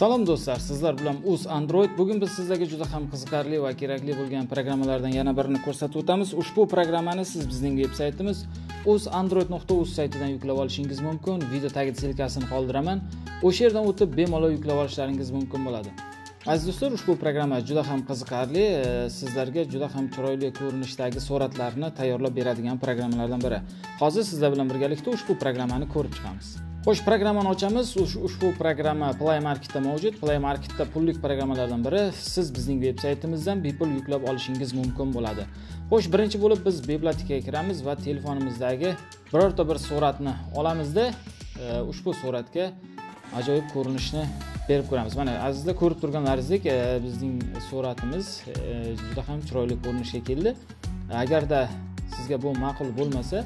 Salom do'stlar, sizlar bilan UzAndroid. Bugun biz sizlarga juda ham qiziqarli va kerakli bo'lgan programmalardan yana birini ko'rsatib o'tamiz. Ushbu programmani siz bizning veb-saytimiz uzandroid.uz saytidan yuklab olishingiz mumkin. Video tagida silkasini qoldiraman. O'sha yerdan o'tib bemalol yuklab olishlaringiz mumkin bo'ladi. Aziz do'stlar, ushbu programma juda ham qiziqarli, sizlarga juda ham chiroyli ko'rinishdagi suratlarni tayyorlab beradigan programmalardan biri. Hozir sizlar bilan birgalikda ushbu programmani ko'rib chiqamiz. Xo'sh, programmani ochamiz. Ushbu programma Play Marketda mavjud. Play Marketda pullik programmalardan biri. Siz bizning veb-saytimizdan bepul yuklab olishingiz mumkin bo'ladi. Xo'sh, birinchi bo'lib biz bibliotekaga kiramiz va telefonimizdagi birorta bir suratni olamizda, ushbu suratga ajoyib ko'rinishni berib ko'ramiz. Mana azizlar ko'rib turganlaringizdek, bizning suratimiz juda ham chiroyli ko'rinishga keldi. Agarda sizga bu ma'qul bo'lmasa,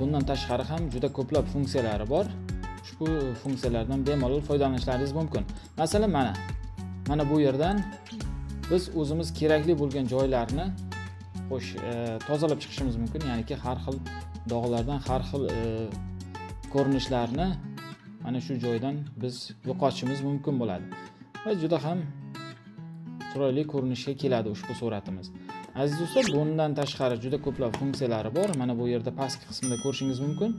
bundan tashqari ham juda ko'plab funksiyalari bor. Ushbu funksiyalardan bemalol foydalanishlaringiz mumkin. Masalan, mana bu yerdan biz o'zimiz kerakli bo'lgan joylarni tozalab chiqishimiz mumkin, ya'niki har xil dog'lardan, har xil ko'rinishlarni mana shu joydan biz yo'qotishimiz mumkin bo'ladi. Va juda ham chiroyli ko'rinishga keladi ushbu suratimiz. Aziz do'stlar, bundan tashqari juda ko'plab funksiyalari bor. Mana bu yerda pastki qismida ko'rishingiz mumkin.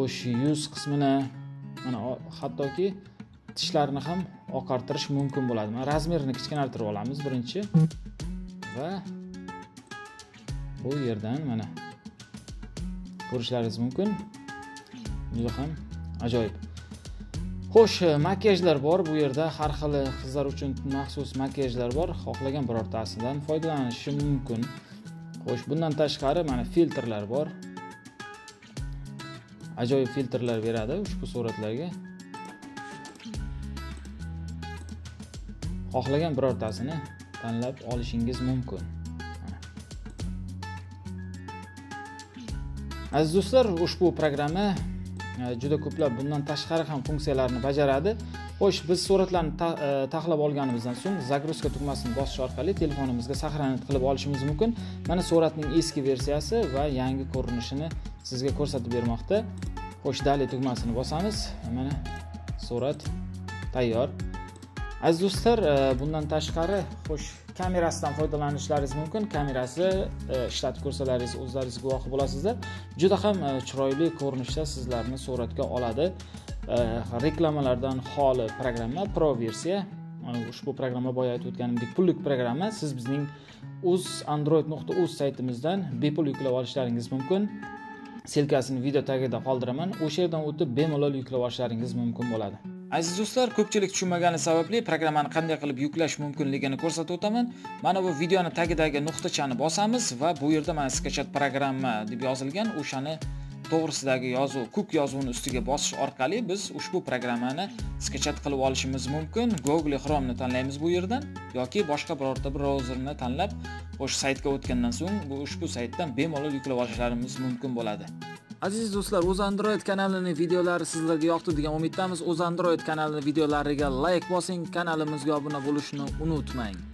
O'sh yuz qismini mana hattoki tishlarni ham oqartirish mumkin bo'ladi. Mana razmerini kichkinartirib olamiz birinchi va bu yerdan mana ko'rishlaringiz mumkin. Juda ham ajoyib. Xo'sh, makiyajlar bor. Bu yerda har xil qizlar uchun maxsus makiyajlar bor. Xohlagan birortasidan foydalanish mumkin. Xo'sh, bundan tashqari mana filtrlar bor. Ajoyib filtrlar beradi ushbu suratlarga. Xohlagan birortasini tanlab olishingiz mumkin. Aziz do'stlar, ushbu programma juda ko'plab bundan tashqari ham funksiyalarni bajaradi. Xo'sh, biz suratlarni taxlab olganimizdan so'ng zagruzka tugmasini bosish orqali telefonimizga saqlanib qilib olishimiz mumkin. Mana suratning eski versiyasi va yangi ko'rinishini sizga ko'rsatib bermoqda. Xo'sh, dali tugmasini bosamiz. Mana surat tayyor. Aziz do'stlar, bundan tashqari xo'sh, kamerasidan foydalanishlaringiz mumkin. Kamerasi ishlatib ko'rsalaringiz o'zlaringiz guvohi bo'lasizlar. Juda ham chiroyli ko'rinishda sizlarni suratga oladi. Reklamalardan xoli programma, pro versiya. Ushbu programma boya aytib o'tganimdek pullik programma. Siz bizning uzandroid.uz saytimizdan bepul yuklab olishlaringiz mumkin. Silkasini video tagida qoldiraman. O'sha yerdan o'tib bemalol yuklab olishlaringiz mumkin bo'ladi. Aziz do'stlar, ko'pchilik tushunmagani sababli programmani qanday qilib yuklash mumkinligini ko'rsatib o'taman. Mana bu videoni tagidagi nuqtachani bosamiz va bu yerda mana skachat programma deb yozilgan o'shani to'g'risidagi yozuv, kuk yozuvini ustiga bosish orqali biz ushbu programmani skachat qilib olishimiz mumkin. Google Chrome'ni tanlaymiz bu yerdan yoki boshqa birorta bir browserni tanlab o'sha saytga o'tgandan so'ng bu ushbu saytdan bemalol yuklab olishlarimiz mumkin bo'ladi. Aziz do'stlar, UzAndroid kanalining videolari sizlarga yoqdi degan umiddamiz. UzAndroid kanalining videolariga like bosing, kanalimizga obuna bo'lishni unutmang.